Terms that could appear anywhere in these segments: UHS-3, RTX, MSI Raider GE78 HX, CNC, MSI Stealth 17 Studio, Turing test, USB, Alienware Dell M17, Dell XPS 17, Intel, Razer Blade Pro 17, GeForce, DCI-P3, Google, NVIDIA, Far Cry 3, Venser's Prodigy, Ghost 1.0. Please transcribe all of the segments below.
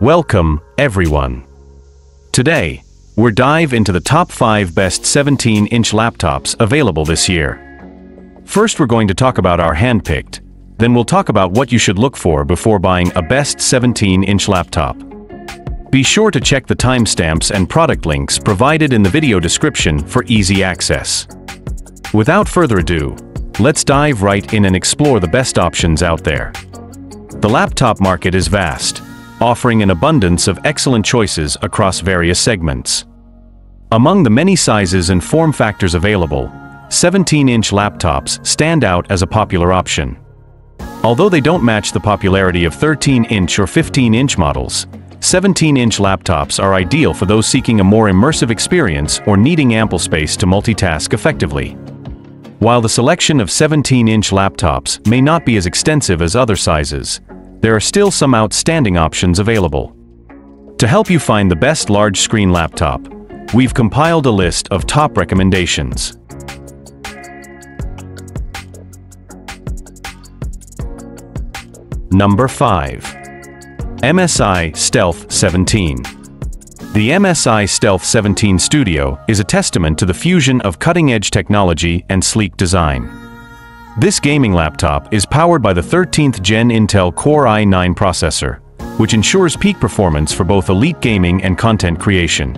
Welcome, everyone. Today, we'll dive into the top 5 best 17-inch laptops available this year. First, we're going to talk about our handpicked, then we'll talk about what you should look for before buying a best 17-inch laptop. Be sure to check the timestamps and product links provided in the video description for easy access. Without further ado, let's dive right in and explore the best options out there. The laptop market is vast, offering an abundance of excellent choices across various segments. Among the many sizes and form factors available, 17-inch laptops stand out as a popular option. Although they don't match the popularity of 13-inch or 15-inch models, 17-inch laptops are ideal for those seeking a more immersive experience or needing ample space to multitask effectively. While the selection of 17-inch laptops may not be as extensive as other sizes, there are still some outstanding options available. To help you find the best large-screen laptop, we've compiled a list of top recommendations. Number 5. MSI Stealth 17. The MSI Stealth 17 Studio is a testament to the fusion of cutting-edge technology and sleek design. This gaming laptop is powered by the 13th Gen Intel Core i9 processor, which ensures peak performance for both elite gaming and content creation.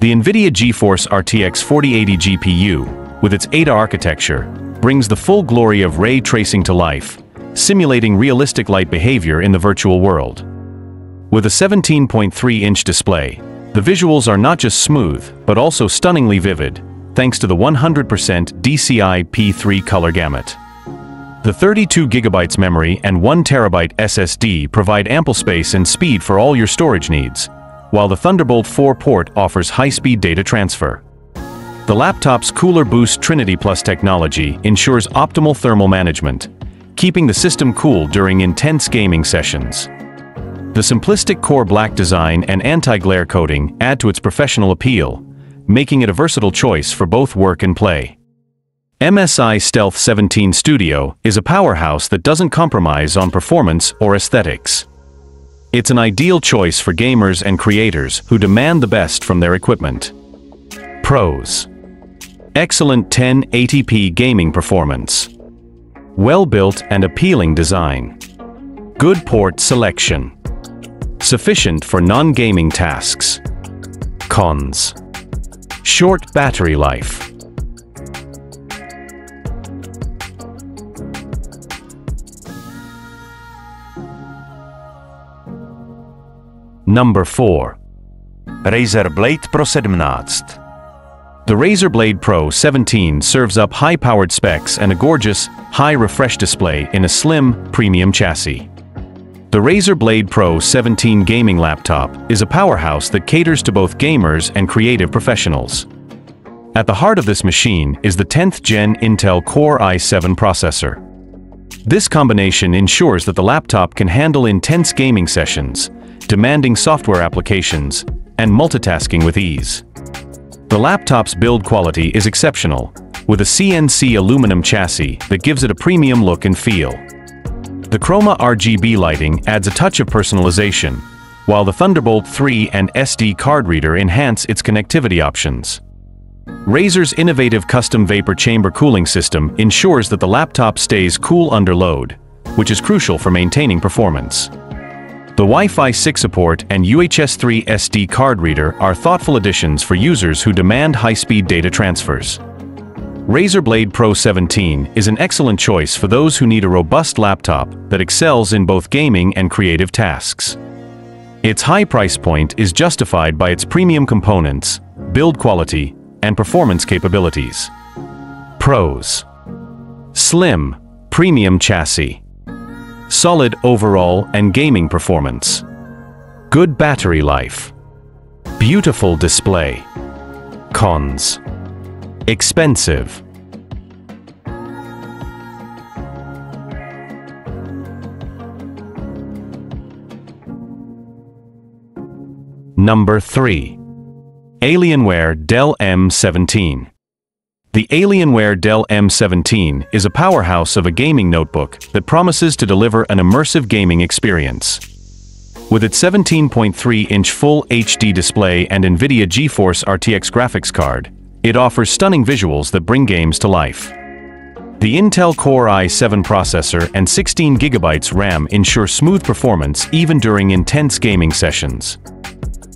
The NVIDIA GeForce RTX 4080 GPU, with its Ada architecture, brings the full glory of ray tracing to life, simulating realistic light behavior in the virtual world. With a 17.3-inch display, the visuals are not just smooth, but also stunningly vivid, thanks to the 100% DCI P3 color gamut. The 32GB memory and 1TB SSD provide ample space and speed for all your storage needs, while the Thunderbolt 4 port offers high-speed data transfer. The laptop's Cooler Boost Trinity Plus technology ensures optimal thermal management, keeping the system cool during intense gaming sessions. The simplistic core black design and anti-glare coating add to its professional appeal, making it a versatile choice for both work and play. MSI Stealth 17 Studio is a powerhouse that doesn't compromise on performance or aesthetics. It's an ideal choice for gamers and creators who demand the best from their equipment. Pros: excellent 1080p gaming performance, well-built and appealing design, good port selection, sufficient for non-gaming tasks. Cons: short battery life. Number 4. Razer Blade Pro 17. The Razer Blade Pro 17 serves up high-powered specs and a gorgeous, high-refresh display in a slim, premium chassis. The Razer Blade Pro 17 gaming laptop is a powerhouse that caters to both gamers and creative professionals. At the heart of this machine is the 10th Gen Intel Core i7 processor. This combination ensures that the laptop can handle intense gaming sessions, demanding software applications, and multitasking with ease. The laptop's build quality is exceptional, with a CNC aluminum chassis that gives it a premium look and feel. The Chroma RGB lighting adds a touch of personalization, while the Thunderbolt 3 and SD card reader enhance its connectivity options. Razer's innovative custom vapor chamber cooling system ensures that the laptop stays cool under load, which is crucial for maintaining performance. The Wi-Fi 6 support and UHS-3 SD card reader are thoughtful additions for users who demand high-speed data transfers. Razer Blade Pro 17 is an excellent choice for those who need a robust laptop that excels in both gaming and creative tasks. Its high price point is justified by its premium components, build quality, and performance capabilities. Pros: slim, premium chassis, solid overall and gaming performance, good battery life, beautiful display. Cons: expensive. Number 3. Alienware Dell M17. The Alienware Dell M17 is a powerhouse of a gaming notebook that promises to deliver an immersive gaming experience. With its 17.3-inch Full HD display and NVIDIA GeForce RTX graphics card, it offers stunning visuals that bring games to life. The Intel Core i7 processor and 16GB RAM ensure smooth performance even during intense gaming sessions.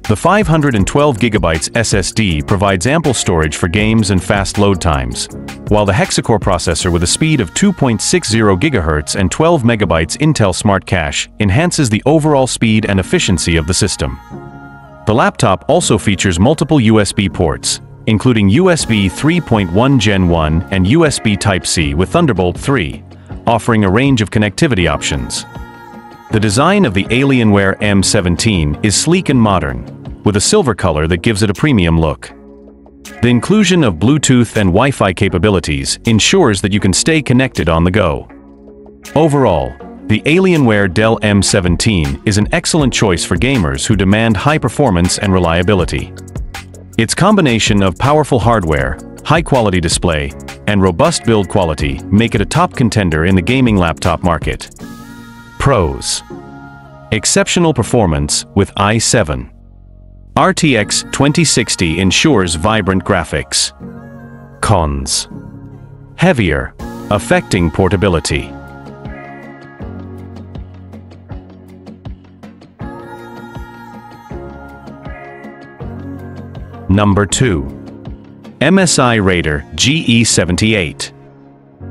The 512GB SSD provides ample storage for games and fast load times, while the hexacore processor with a speed of 2.60 GHz and 12 MB Intel Smart Cache enhances the overall speed and efficiency of the system. The laptop also features multiple USB ports, including USB 3.1 Gen 1 and USB Type-C with Thunderbolt 3, offering a range of connectivity options. The design of the Alienware M17 is sleek and modern, with a silver color that gives it a premium look. The inclusion of Bluetooth and Wi-Fi capabilities ensures that you can stay connected on the go. Overall, the Alienware Dell M17 is an excellent choice for gamers who demand high performance and reliability. Its combination of powerful hardware, high-quality display, and robust build quality make it a top contender in the gaming laptop market. Pros: exceptional performance with i7. RTX 2060 ensures vibrant graphics. Cons: heavier, affecting portability. Number 2. MSI Raider GE78.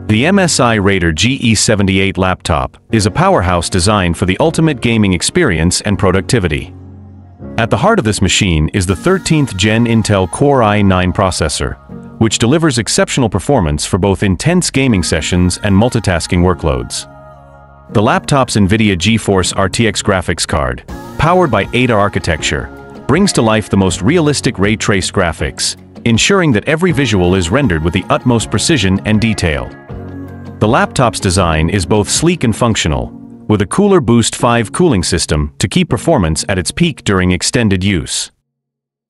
The MSI Raider GE78 laptop is a powerhouse designed for the ultimate gaming experience and productivity. At the heart of this machine is the 13th Gen Intel Core i9 processor, which delivers exceptional performance for both intense gaming sessions and multitasking workloads. The laptop's NVIDIA GeForce RTX graphics card, powered by Ada architecture, brings to life the most realistic ray-traced graphics, ensuring that every visual is rendered with the utmost precision and detail. The laptop's design is both sleek and functional, with a Cooler Boost 5 cooling system to keep performance at its peak during extended use.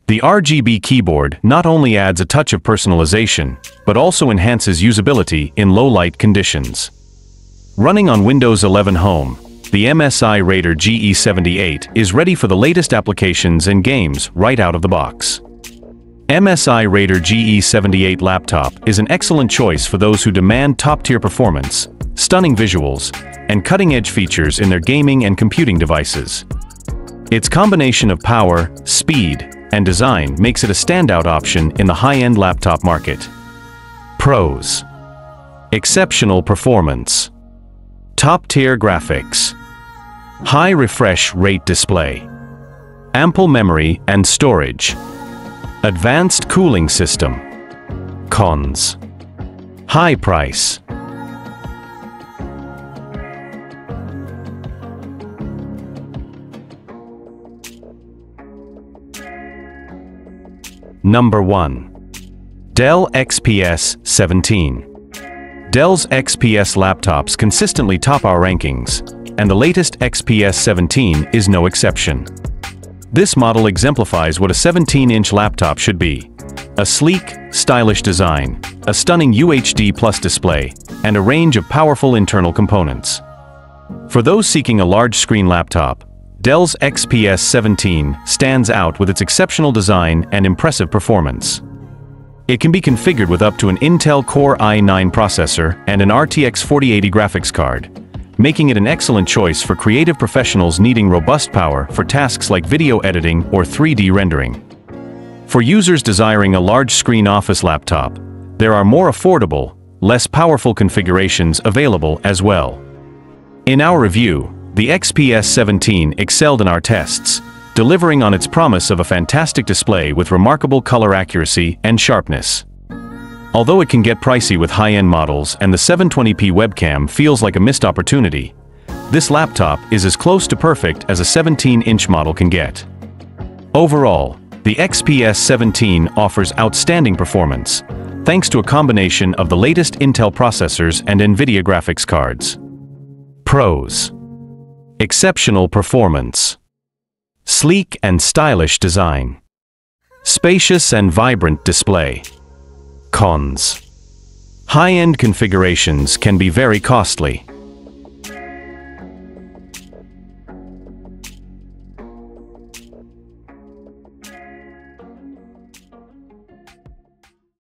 The RGB keyboard not only adds a touch of personalization, but also enhances usability in low-light conditions. Running on Windows 11 Home, the MSI Raider GE78 is ready for the latest applications and games right out of the box. MSI Raider GE78 laptop is an excellent choice for those who demand top-tier performance, stunning visuals, and cutting-edge features in their gaming and computing devices. Its combination of power, speed, and design makes it a standout option in the high-end laptop market. Pros: exceptional performance, top-tier graphics, high refresh rate display, ample memory and storage, advanced cooling system. Cons: high price. Number 1. Dell XPS 17. Dell's XPS laptops consistently top our rankings, and the latest XPS 17 is no exception. This model exemplifies what a 17-inch laptop should be: a sleek, stylish design, a stunning UHD Plus display, and a range of powerful internal components. For those seeking a large-screen laptop, Dell's XPS 17 stands out with its exceptional design and impressive performance. It can be configured with up to an Intel Core i9 processor and an RTX 4080 graphics card, making it an excellent choice for creative professionals needing robust power for tasks like video editing or 3D rendering. For users desiring a large-screen office laptop, there are more affordable, less powerful configurations available as well. In our review, the XPS 17 excelled in our tests, delivering on its promise of a fantastic display with remarkable color accuracy and sharpness. Although it can get pricey with high-end models and the 720p webcam feels like a missed opportunity, this laptop is as close to perfect as a 17-inch model can get. Overall, the XPS 17 offers outstanding performance, thanks to a combination of the latest Intel processors and NVIDIA graphics cards. Pros: exceptional performance, sleek and stylish design, spacious and vibrant display. Cons: high-end configurations can be very costly,